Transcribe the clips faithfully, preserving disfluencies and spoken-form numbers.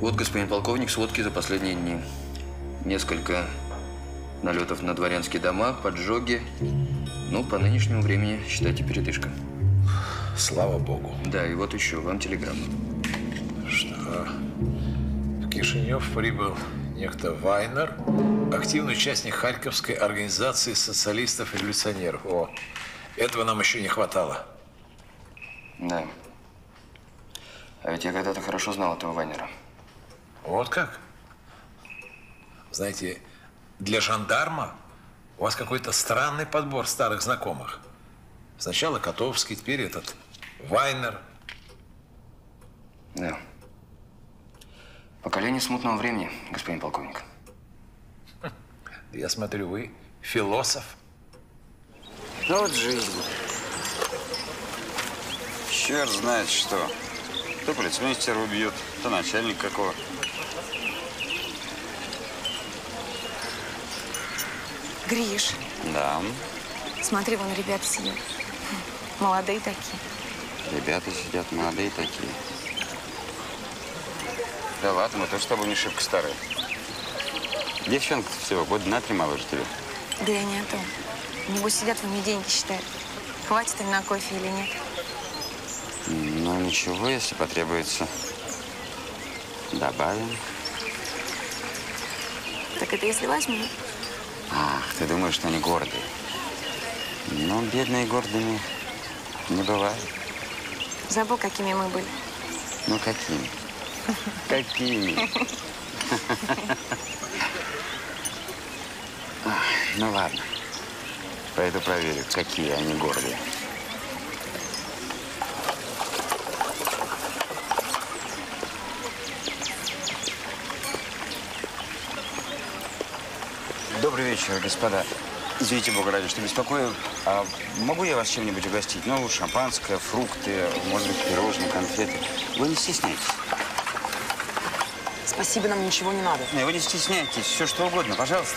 Вот, господин полковник, сводки за последние дни. Несколько налетов на дворянские дома, поджоги. Ну, по нынешнему времени, считайте, передышка. Слава богу. Да, и вот еще вам телеграмма. Что? В Кишинев прибыл некто Вайнер, активный участник Харьковской организации социалистов-революционеров. О, этого нам еще не хватало. Да. А ведь я когда-то хорошо знал этого Вайнера. Вот как? Знаете, для жандарма у вас какой-то странный подбор старых знакомых. Сначала Котовский, теперь этот Вайнер. Да. Поколение смутного времени, господин полковник. Я смотрю, вы философ. Ну вот жизнь. Черт знает что. То полицмейстера убьют, то начальник какого. Гриш. Да. Смотри, вон ребята сидят. Молодые такие. Ребята сидят, молодые такие. Да ладно, мы тоже с тобой не шибко старые. Девчонка-то всего года на три моложе тебя. Да я не о том. Небось сидят, во мне деньги считают. Хватит им на кофе или нет? Ну ничего, если потребуется. Добавим. Так это если возьму? Ах, ты думаешь, что они гордые. Но бедные гордыми не бывает. Забыл, какими мы были. Ну, какими? Какими? Ну, ладно. Пойду проверю, какие они гордые. Добрый вечер, господа. Извините, Бога ради, что беспокою. А могу я вас чем-нибудь угостить? Ну, шампанское, фрукты, может быть, пирожные, конфеты. Вы не стесняйтесь. Спасибо, нам ничего не надо. Вы не стесняйтесь, все что угодно, пожалуйста.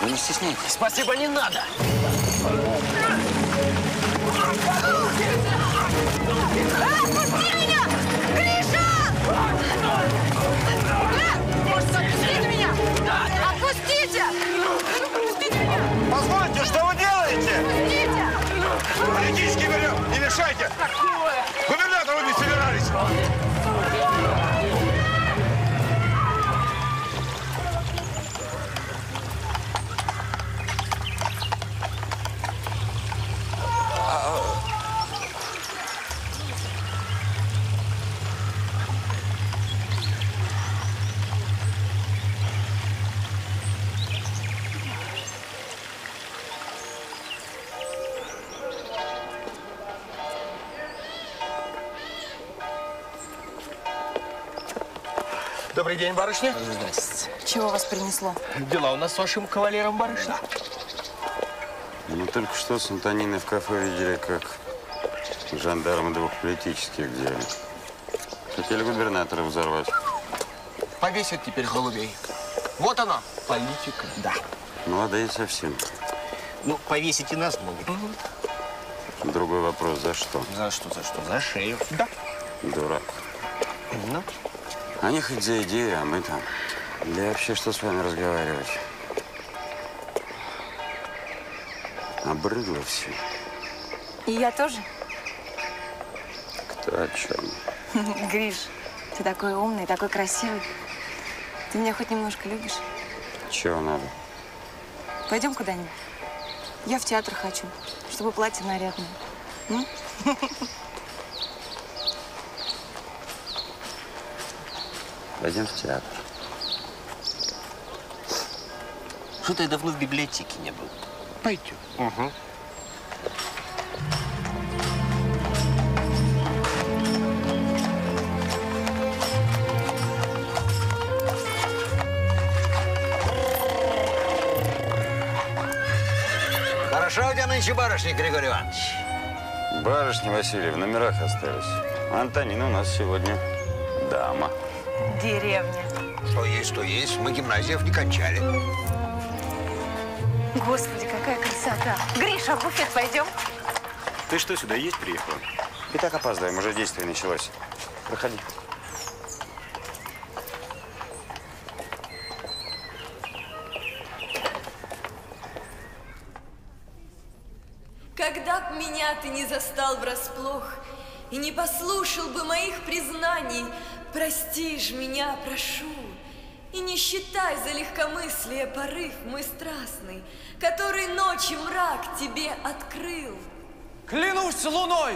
Вы не стесняйтесь. Спасибо, не надо! Отпусти меня! Гриша! Отпустите меня! Отпустите! Отпустите меня! Позвольте, что вы делаете? Отпустите! Политический берем, не мешайте! Губернатора убить собирались! Добрый день, барышня. Здравствуйте. Чего вас принесло? Дела у нас с вашим кавалером, барышня. Мы только что с Антониной в кафе видели, как жандармы двух политических, где хотели губернатора взорвать. Повесят теперь голубей. Вот она, политика. Да. Молодые совсем. Ну, повесить и нас могут. Угу. Другой вопрос, за что? За что, за что? За шею. Да. Дурак. Ну. А не хоть за идею, а мы там. Да вообще, что с вами разговаривать? Обрыдло все. И я тоже? Кто о чем? Гриш, ты такой умный, такой красивый. Ты меня хоть немножко любишь? Чего надо? Пойдем куда-нибудь. Я в театр хочу, чтобы платье нарядное. М? Пойдем в театр. Что-то я давно в библиотеке не был. Пойдем. Угу. Хорошо у тебя нынче барышни, Григорий Иванович? Барышни, Василий, в номерах остались. Антонина у нас сегодня дама. Деревня. Что есть, то есть. Мы гимназиев не кончали. Господи, какая красота! Гриша, в буфет пойдем? Ты что, сюда есть приехала? И так опоздаем, уже действие началось. Проходи. Когда б меня ты не застал врасплох и не послушал бы моих признаний, прости ж меня, прошу, и не считай за легкомыслие порыв мой страстный, который ночью мрак тебе открыл. Клянусь луной,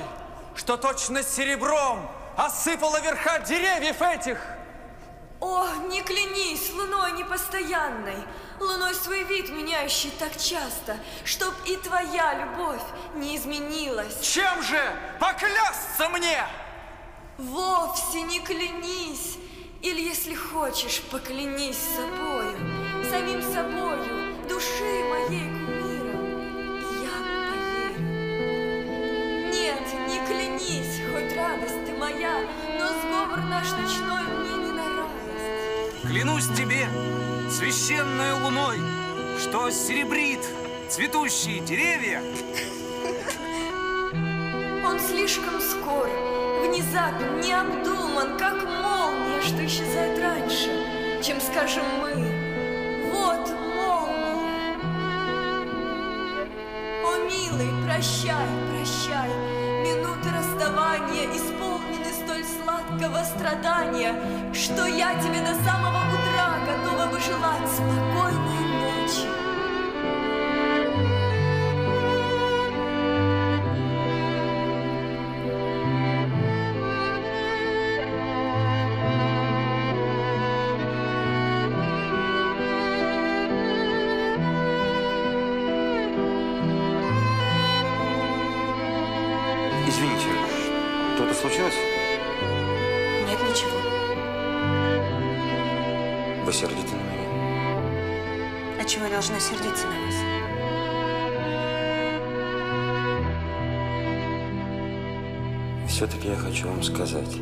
что точно серебром осыпала верха деревьев этих. О, не клянись луной непостоянной, луной свой вид меняющий так часто, чтоб и твоя любовь не изменилась. Чем же поклясться мне? Вовсе не клянись, или, если хочешь, поклянись собою, самим собою, души моей кумиром, и я поверю. Нет, не клянись, хоть радость ты моя, но сговор наш ночной мне не на радость. Клянусь тебе, священной луной, что серебрит цветущие деревья. Он слишком скор, внезапен, необдуман, как молния, что исчезает раньше, чем скажем мы. Вот молния. О, милый, прощай, прощай, минуты расставания исполнены столь сладкого страдания, что я тебе до самого утра готова бы желать спокойной ночи. Случилось? Нет, ничего. Вы сердите на меня? А чего я должна сердиться на вас? Все-таки я хочу вам сказать.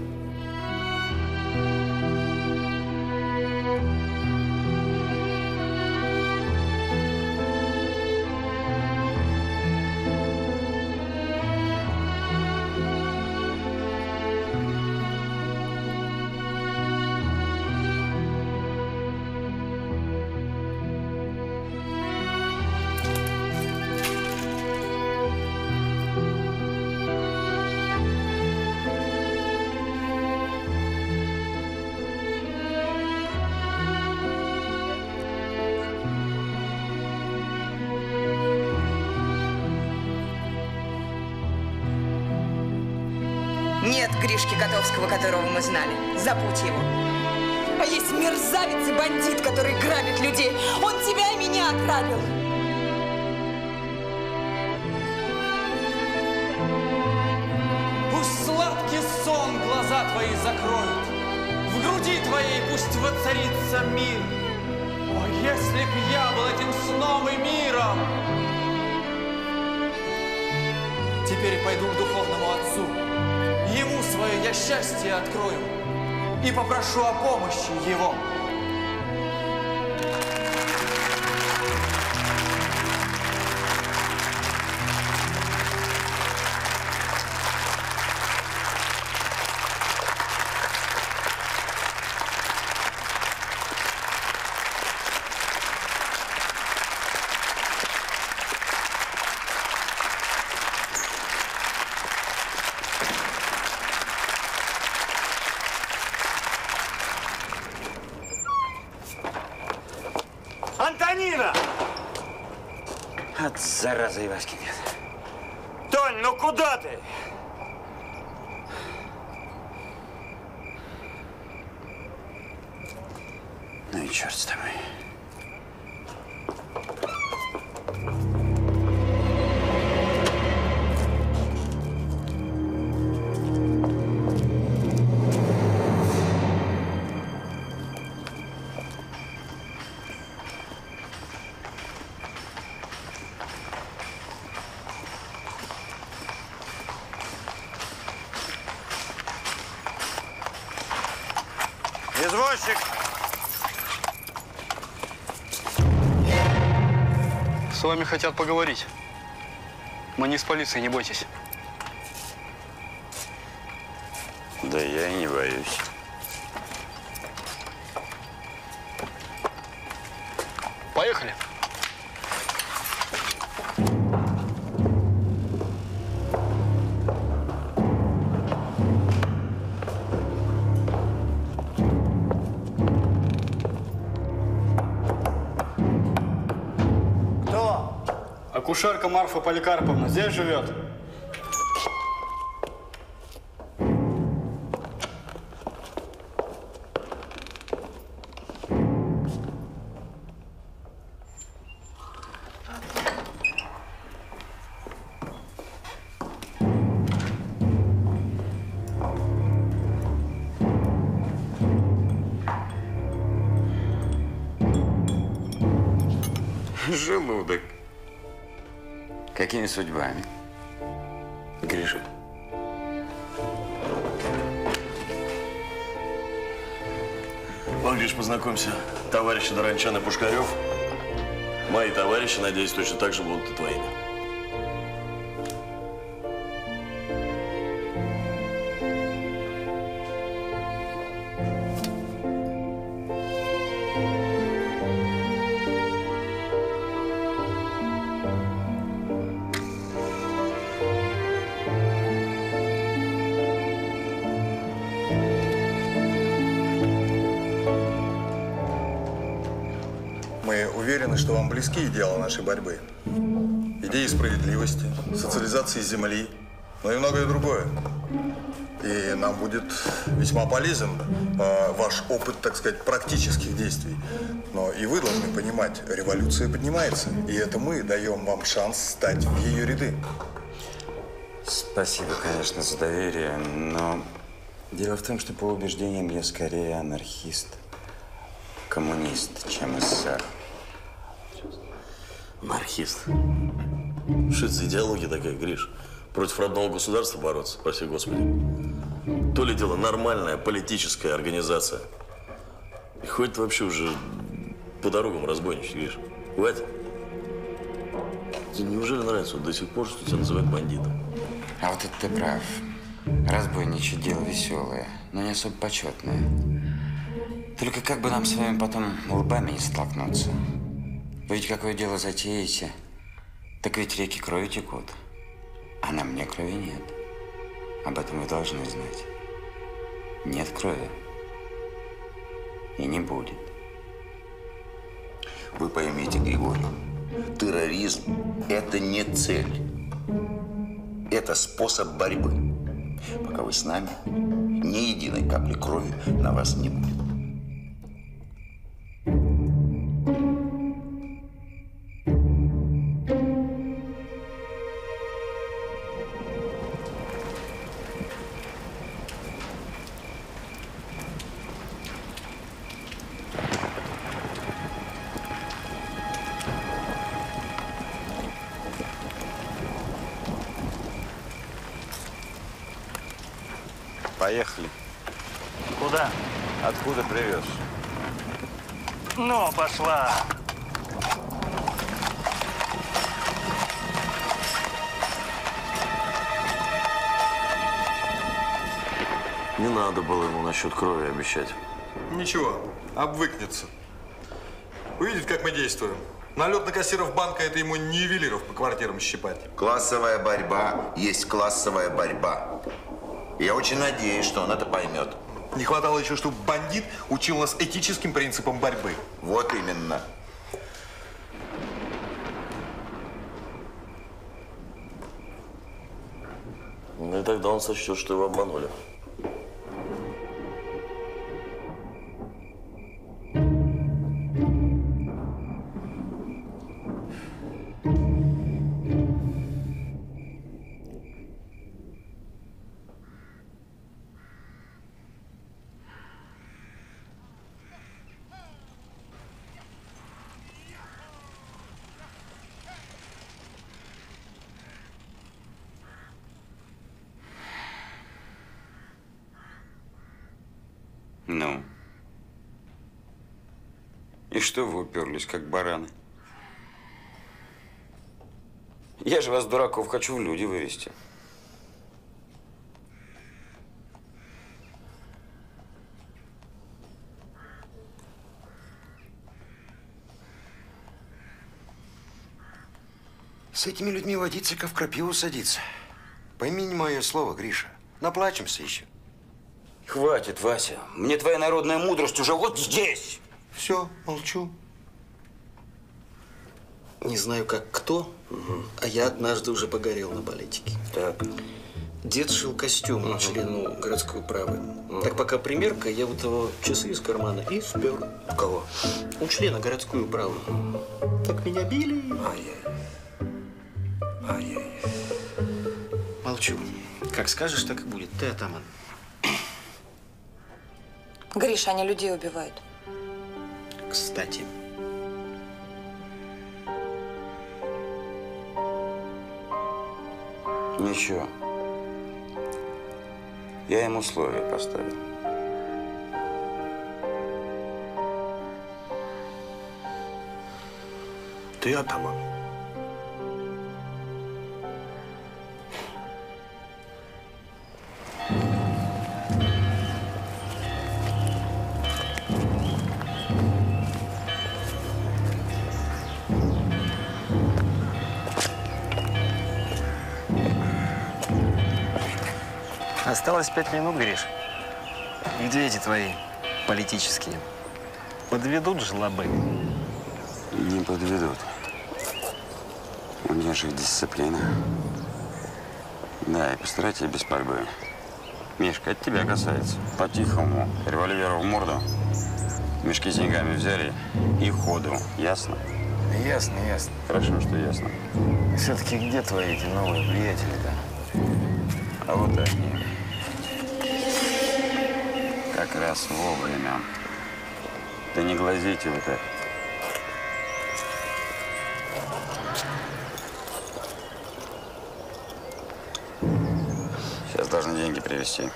Гришки Котовского, которого мы знали. Забудь его. А есть мерзавец и бандит, который грабит людей. Он тебя и меня ограбил. Пусть сладкий сон глаза твои закроют. В груди твоей пусть воцарится мир. О, если б я был этим сном и миром. Теперь пойду к духовному отцу. Ему свое я счастье открою и попрошу о помощи его. Зараза, Ивашки нет. Тонь, ну куда ты? Ну и черт с тобой. вами хотят поговорить. Мы не с полицией, не бойтесь. Да я и не боюсь. Поехали. Кто? Акушерка Марфа Поликарповна здесь живет? Желудок. Какими судьбами? Гриша. Вам, Гриш, познакомься. Товарищи Дорончан и Пушкарев. Мои товарищи, надеюсь, точно так же будут и твоими. Что вам близки идеалы нашей борьбы, идеи справедливости, социализации земли, но и многое другое. И нам будет весьма полезен э, ваш опыт, так сказать, практических действий. Но и вы должны понимать, революция поднимается, и это мы даем вам шанс стать в ее ряды. Спасибо, конечно, за доверие, но дело в том, что по убеждениям я скорее анархист, коммунист, чем эсер. Анархист. Что это за идеология такая, Гриш? Против родного государства бороться, прости господи. То ли дело нормальная политическая организация. И ходит вообще уже по дорогам разбойничать, Гриш. Хватит. Тебе неужели нравится вот до сих пор, что тебя называют бандитом? А вот это ты прав. Разбойничать дело веселое, но не особо почетное. Только как бы нам с вами потом лбами не столкнуться. Вы ведь какое дело затеете, так ведь реки крови текут, а на мне крови нет. Об этом вы должны знать. Нет крови. И не будет. Вы поймите, Григорий, терроризм – это не цель. Это способ борьбы. Пока вы с нами, ни единой капли крови на вас не будет. Поехали. Куда? Откуда привез? Ну, пошла. Не надо было ему насчет крови обещать. Ничего, обвыкнется. Увидит, как мы действуем. Налет на кассиров банка – это ему не ювелиров по квартирам щипать. Классовая борьба есть классовая борьба. Я очень надеюсь, что он это поймет. Не хватало еще, чтобы бандит учил нас этическим принципам борьбы. Вот именно. Ну и тогда он сочтет, что его обманули. И что вы уперлись, как бараны? Я же вас, дураков, хочу в люди вывести. С этими людьми водиться, как в крапиву садиться. Пойми мое слово, Гриша. Наплачемся еще. Хватит, Вася. Мне твоя народная мудрость уже вот здесь. Все, молчу. Не знаю, как кто, угу. а я однажды уже погорел на политике. Так. Дед шил костюм угу. члену городской управы. Угу. Так, пока примерка, я вот его часы из кармана и спер. У кого? У члена городской управы. Угу. Так меня били. Ай-яй. Ай-яй. Молчу. Как скажешь, так и будет. Ты атаман. Гриша, они людей убивают. Кстати. Ничего. Я им условия поставил. Ты атаман. Осталось пять минут, Гриш. Где эти твои политические? Подведут жлобы? Не подведут. У меня же дисциплина. Да, и постарайтесь без пальбы. Мишка, от тебя касается. По-тихому. Револьверу в морду. Мешки с деньгами взяли и ходу. Ясно? Ясно, ясно. Хорошо, что ясно. Все-таки где твои эти новые приятели-то? А вот они. Как раз вовремя. Да не глазите вы так. Сейчас должны деньги привезти.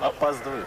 Опаздываю.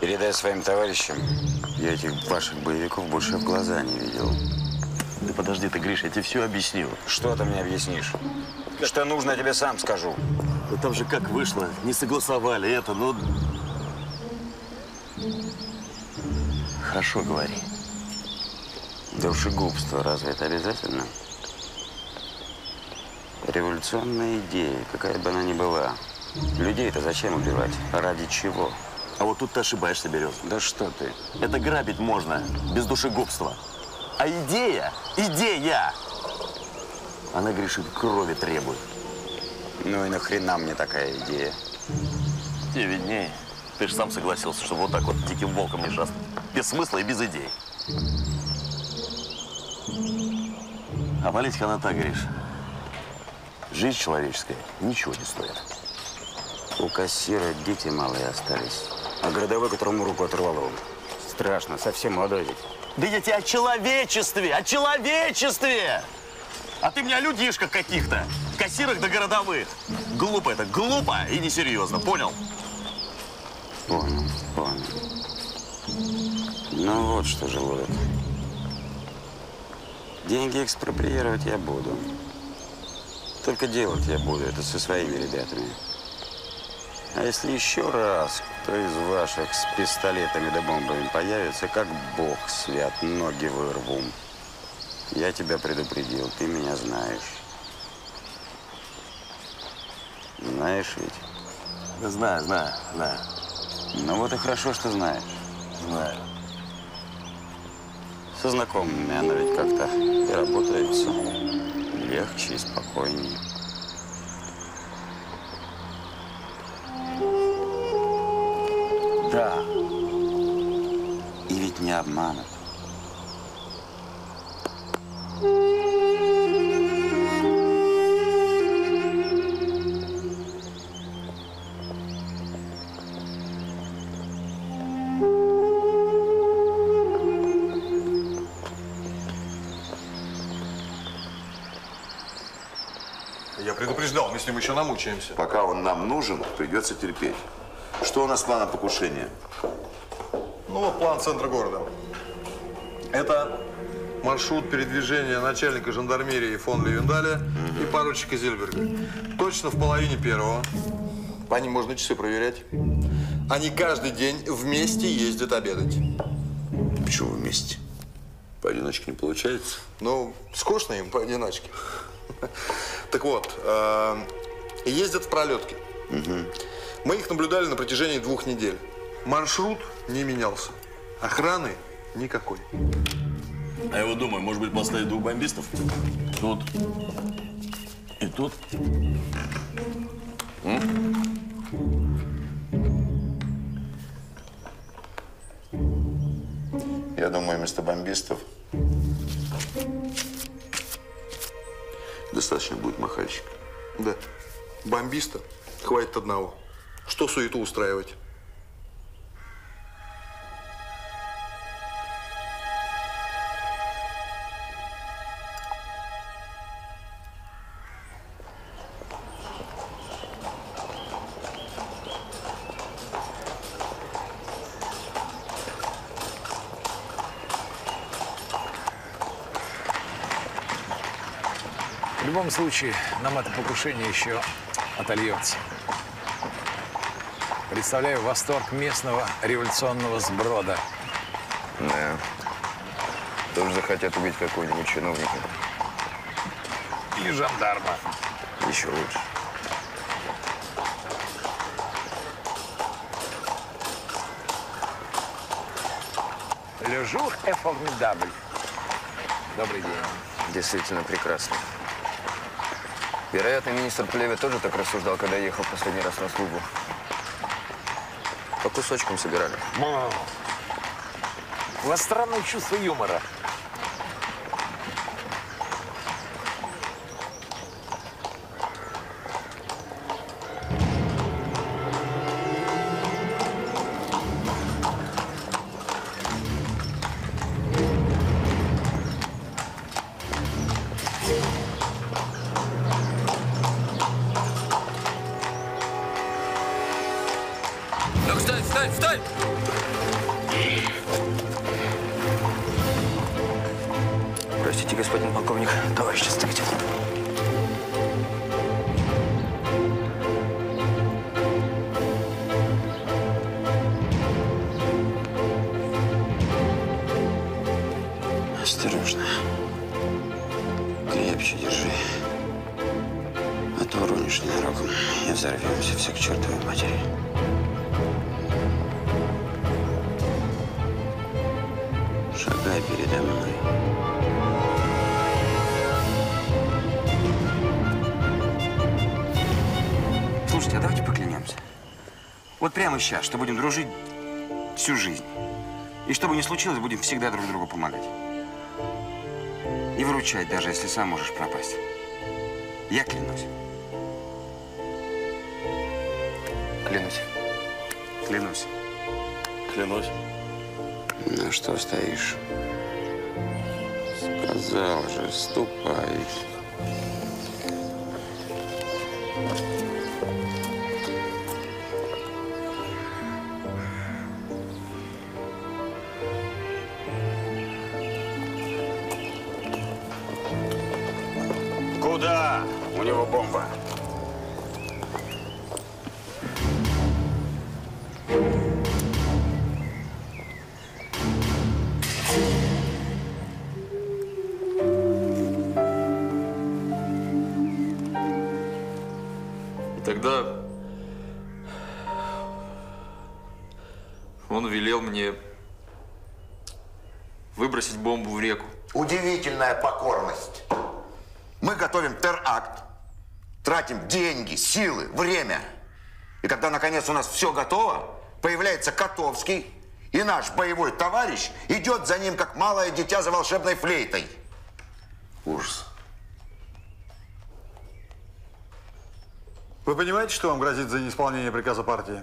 Передай своим товарищам, я этих ваших боевиков больше в глаза не видел. Да подожди ты, Гриша, я тебе все объяснил. Что ты мне объяснишь? Как? Что нужно, я тебе сам скажу. Ну там же как вышло, не согласовали это, ну... Хорошо говори. Душегубство разве это обязательно? Революционная идея, какая бы она ни была. Людей-то зачем убивать? Ради чего? А вот тут ты ошибаешься, Берез. Да что ты? Это грабить можно, без душегубства. А идея, идея, она, грешит, крови требует. Ну и нахрена мне такая идея? Тебе виднее. Ты же сам согласился, что вот так вот диким волком не шастать. Без смысла и без идей. А политика она так, Гриш. Жизнь человеческая ничего не стоит. У кассира дети малые остались. А городовой, которому руку оторвало. Страшно, совсем молодой ведь. Да я тебе о человечестве, о человечестве! А ты меня о людишках каких-то, кассирах да городовых. Глупо это, глупо и несерьезно, понял? Понял, понял. Ну вот что, желудок. Деньги экспроприировать я буду. Только делать я буду это со своими ребятами. А если еще раз кто из ваших с пистолетами да бомбами появится, как бог свят, ноги вырву. Я тебя предупредил, ты меня знаешь. Знаешь ведь? Да знаю, знаю, знаю. Ну вот и хорошо, что знаешь. Знаю. Со знакомыми она ведь как-то и работается. Легче и спокойнее. Да. И ведь не обманут. Предупреждал, мы с ним еще намучаемся. Пока он нам нужен, придется терпеть. Что у нас план на покушение? Ну, вот план центра города. Это маршрут передвижения начальника жандармерии фон Левендаля mm-hmm. и поручика Зильберга. Точно в половине первого. По ним можно часы проверять. Они каждый день вместе ездят обедать. Почему вместе? Поодиночке не получается? Ну, скучно им поодиночке. Так вот, ездят в пролетке. Угу. Мы их наблюдали на протяжении двух недель. Маршрут не менялся. Охраны никакой. А я вот думаю, может быть, поставить двух бомбистов? Тут и тут. М? Я думаю, вместо бомбистов достаточно будет махальщик. Да. Бомбиста хватит одного. Что суету устраивать? В любом случае, нам это покушение еще отольется. Представляю восторг местного революционного сброда. Да. Тоже захотят убить какого-нибудь чиновника. Или жандарма. Еще лучше. Le jour est formidable. Добрый день. Действительно прекрасно. Вероятно, министр Плеве тоже так рассуждал, когда ехал в последний раз на службу. По кусочкам собирали. Мау. У вас странное чувство юмора. Осторожно. Крепче держи. А то уронишь ненароком и взорвемся все к чертовой матери. Шагай передо мной. Слушайте, а давайте поклянемся. Вот прямо сейчас, что будем дружить всю жизнь. И что бы ни случилось, будем всегда друг другу помогать. И выручать, даже если сам можешь пропасть. Я клянусь. Клянусь. Клянусь. Клянусь. Ну что стоишь? Сказал же, ступай. Куда? У него бомба. И тогда он велел мне выбросить бомбу в реку. Удивительная покорность. Мы готовим теракт, тратим деньги, силы, время. И когда, наконец, у нас все готово, появляется Котовский, и наш боевой товарищ идет за ним, как малое дитя за волшебной флейтой. Ужас. Вы понимаете, что вам грозит за неисполнение приказа партии?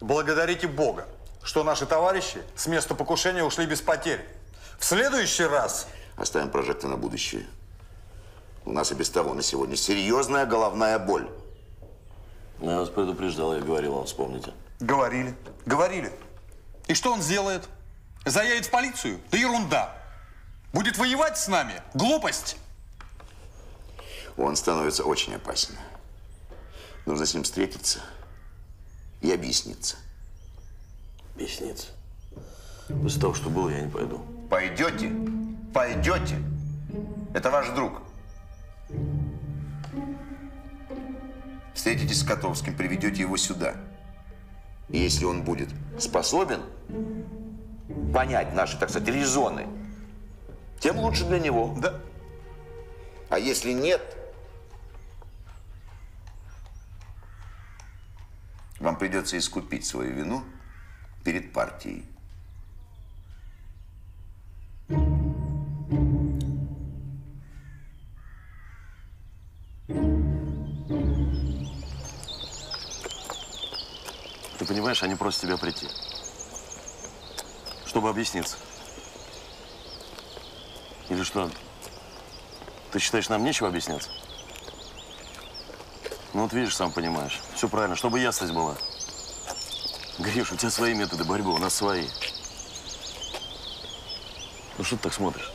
Благодарите Бога, что наши товарищи с места покушения ушли без потерь. В следующий раз... Оставим прожекты на будущее. У нас и без того на сегодня серьезная головная боль. Я вас предупреждал, я говорил вам, вспомните. Говорили. Говорили. И что он сделает? Заявит в полицию? Да ерунда. Будет воевать с нами? Глупость. Он становится очень опасен. Нужно с ним встретиться и объясниться. Объясниться? После того, что было, я не пойду. Пойдете? Пойдете? Это ваш друг. Встретитесь с Котовским, приведете его сюда. И если он будет способен понять наши, так сказать, резоны, тем лучше для него. Да. А если нет, вам придется искупить свою вину перед партией. Ты понимаешь, они просят тебя прийти, чтобы объясниться. Или что? Ты считаешь, нам нечего объясняться? Ну вот видишь, сам понимаешь. Все правильно, чтобы ясность была. Гриш, у тебя свои методы борьбы, у нас свои. Ну что ты так смотришь?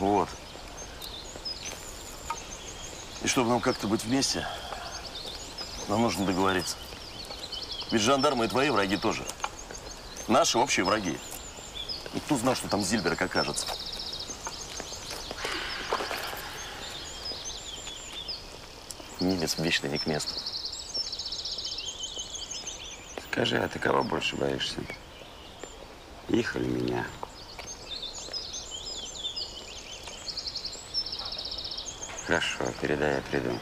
Вот. И чтобы нам как-то быть вместе, нам нужно договориться. Ведь жандармы и твои враги тоже. Наши общие враги. И кто знал, что там Зильберг окажется? Немец вечно не к месту. Скажи, а ты кого больше боишься? Их или меня? Хорошо, передай, я приду.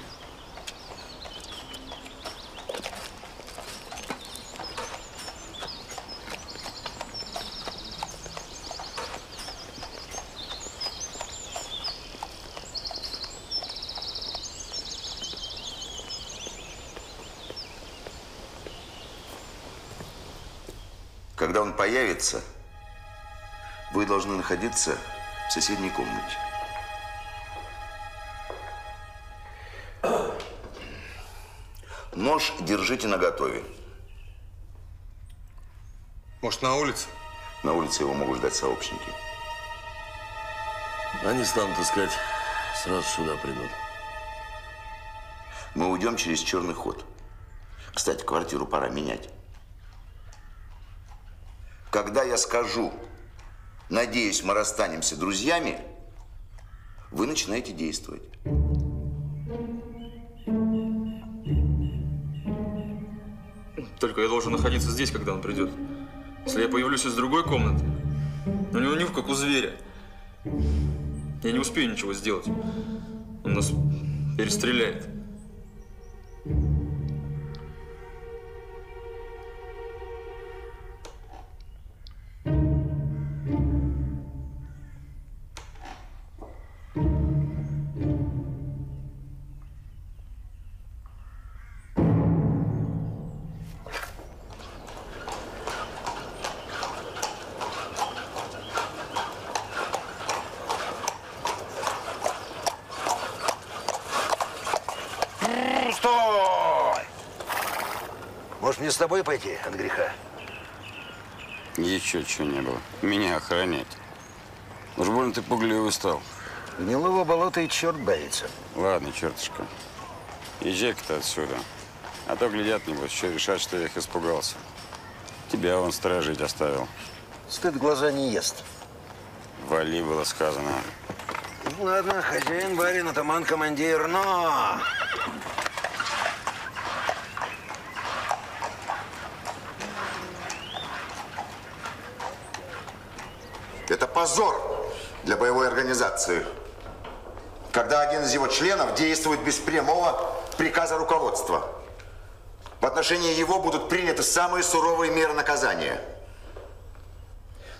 Когда он появится, вы должны находиться в соседней комнате. Нож держите наготове. Может, на улице? На улице его могут ждать сообщники. Они станут искать, сразу сюда придут. Мы уйдем через черный ход. Кстати, квартиру пора менять. Когда я скажу, надеюсь, мы расстанемся друзьями, вы начинаете действовать. Только я должен находиться здесь, когда он придет. Если я появлюсь из другой комнаты, у него нюх как у зверя. Я не успею ничего сделать. Он нас перестреляет. С тобой пойти от греха? Еще чего не было. Меня охранять. Уж больно ты пугливый стал. Гнилого болота и черт боится. Ладно, чертушка. Езжай-ка-то отсюда. А то глядят, небось, еще решат, что я их испугался. Тебя он сторожить оставил. Стыд глаза не ест. Вали, было сказано. Ладно, хозяин, барин, атаман, командир, но... Это позор для боевой организации, когда один из его членов действует без прямого приказа руководства. В отношении его будут приняты самые суровые меры наказания.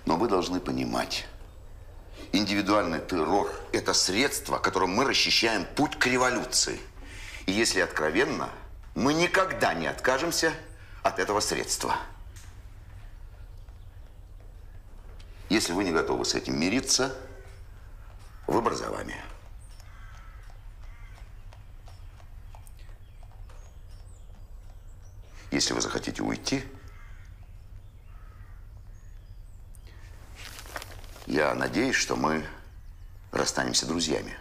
Но вы должны понимать, индивидуальный террор – это средство, которым мы расчищаем путь к революции. И если откровенно, мы никогда не откажемся от этого средства. Если вы не готовы с этим мириться, выбор за вами. Если вы захотите уйти, я надеюсь, что мы расстанемся друзьями.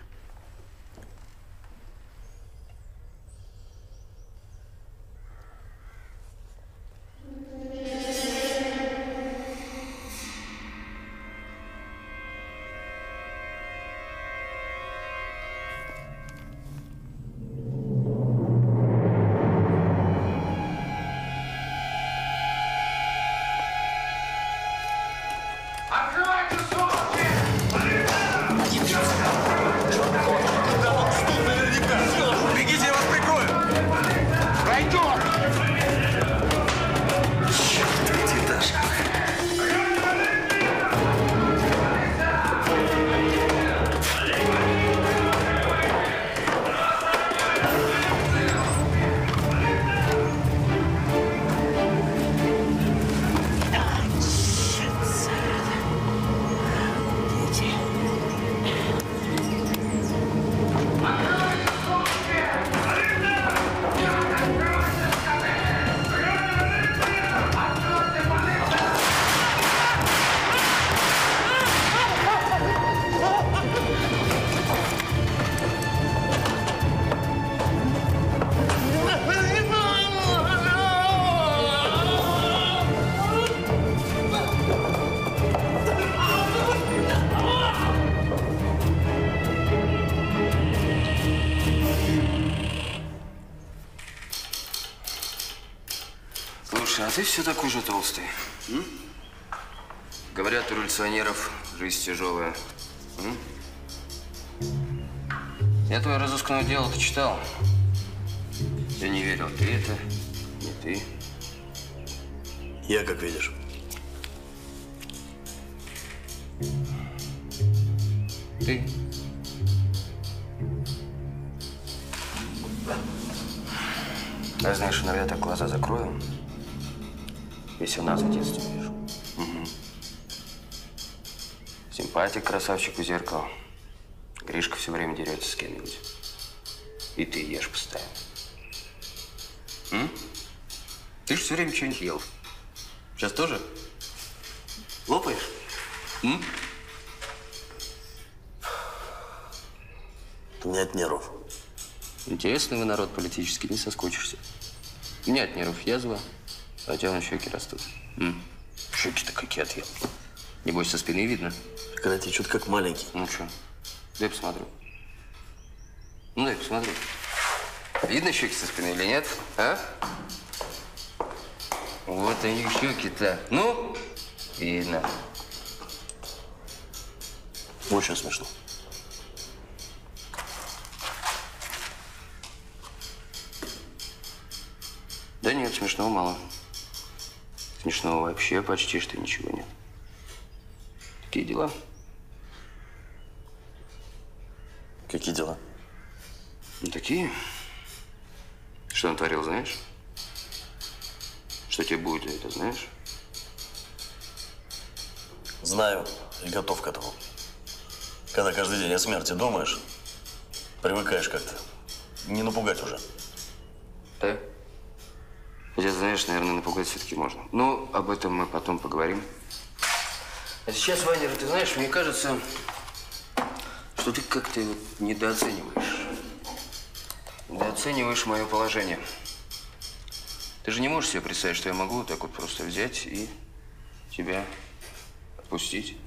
А ты все такой же толстый. М? Говорят, у революционеров жизнь тяжелая. М? Я твое разыскное дело почитал. Я не верил, ты это, не ты. Я, как видишь. Ты. А знаешь, иногда так глаза закроем. Если нас в детстве вижу. Угу. Симпатик, красавчик у зеркала. Гришка все время дерется с кем-нибудь. И ты ешь постоянно. М? Ты же все время что-нибудь ел. Сейчас тоже? Лопаешь? М? У меня от нервов. Интересный вы народ политический, не соскучишься. У меня от нервов язва. А у тебя на щеки растут. М? Щеки-то какие отъел. Небось, со спины видно. Когда тебе что-то как маленький. Ну что, дай посмотрю. Ну дай посмотрю. Видно щеки со спины или нет? А? Вот они щеки-то. Ну, видно. Очень смешно. Да нет, смешного мало. Смешного вообще почти что ничего нет. Какие дела? Какие дела? Ну, такие. Что он творил, знаешь? Что тебе будет, это знаешь? Знаю и готов к этому. Когда каждый день о смерти думаешь, привыкаешь как-то. Не напугать уже. Да? Хотя, знаешь, наверное, напугать все-таки можно. Ну, об этом мы потом поговорим. А сейчас, Вайнер, ты знаешь, мне кажется, что ты как-то недооцениваешь. Недооцениваешь мое положение. Ты же не можешь себе представить, что я могу так вот просто взять и тебя отпустить.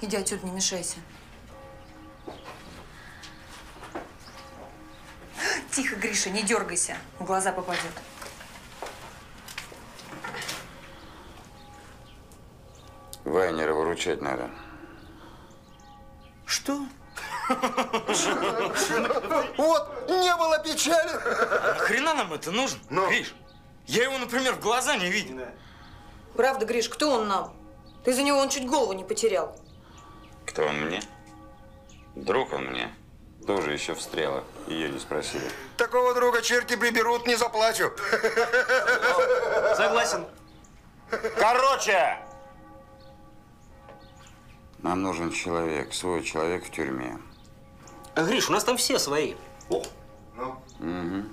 Иди отсюда, не мешайся. Тихо, Гриша, не дергайся, в глаза попадет. Вайнера выручать надо. Что? Вот, не было печали! А нахрена нам это нужно, ну? Гриш? Я его, например, в глаза не видел. Да. Правда, Гриш, кто он нам? Ты за него он чуть голову не потерял. Кто он мне? Друг он мне. Тоже еще встряла, ее не спросили. Такого друга черти приберут, не заплачу. Согласен. Короче! Нам нужен человек, свой человек в тюрьме. А, Гриш, у нас там все свои. О. Ну. Угу.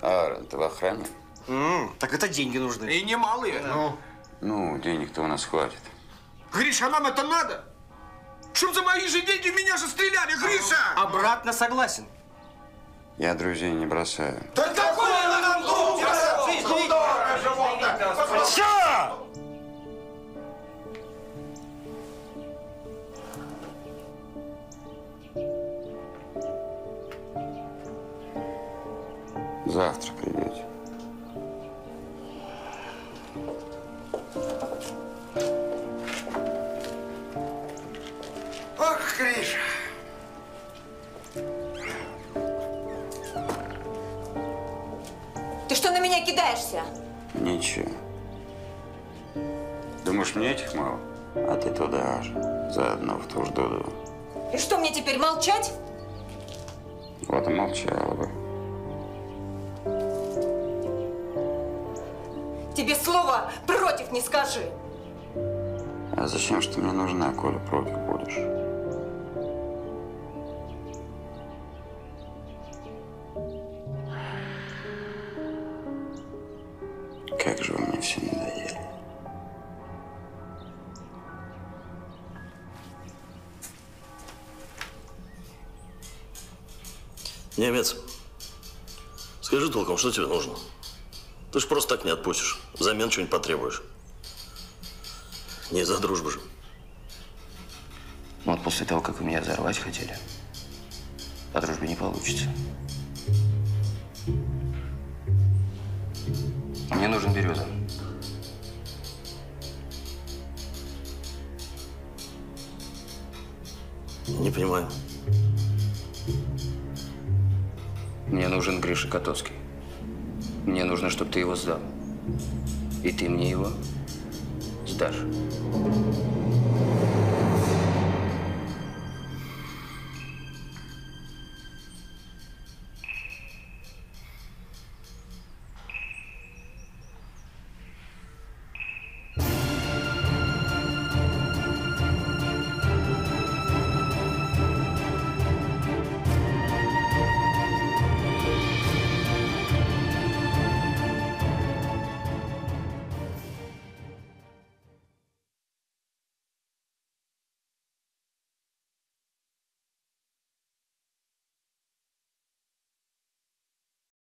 А ты в охране? М-м, так это деньги нужны. И немалые. Да. Ну, ну денег-то у нас хватит. Гриш, а нам это надо? Чтоб за мои же деньги в меня же стреляли, Гриша! Обратно согласен. Я друзей не бросаю. Да такое нам тут! Все! Завтра придете. Ох, Гриша! Ты что на меня кидаешься? Ничего. Думаешь, мне этих мало? А ты туда же. Заодно в ту ж дуду. И что, мне теперь молчать? Вот и молчала бы. Тебе слова против не скажи. А зачем что мне нужна, коли против будешь? Как же вы мне все надоели. Немец, скажи толком, что тебе нужно? Ты ж просто так не отпустишь. Взамен что-нибудь потребуешь. Не за дружбу же. Вот после того, как вы меня взорвать хотели, по дружбе не получится. Мне нужен Береза. Не понимаю. Мне нужен Гриша Котовский. Мне нужно, чтобы ты его сдал. И ты мне его сдашь.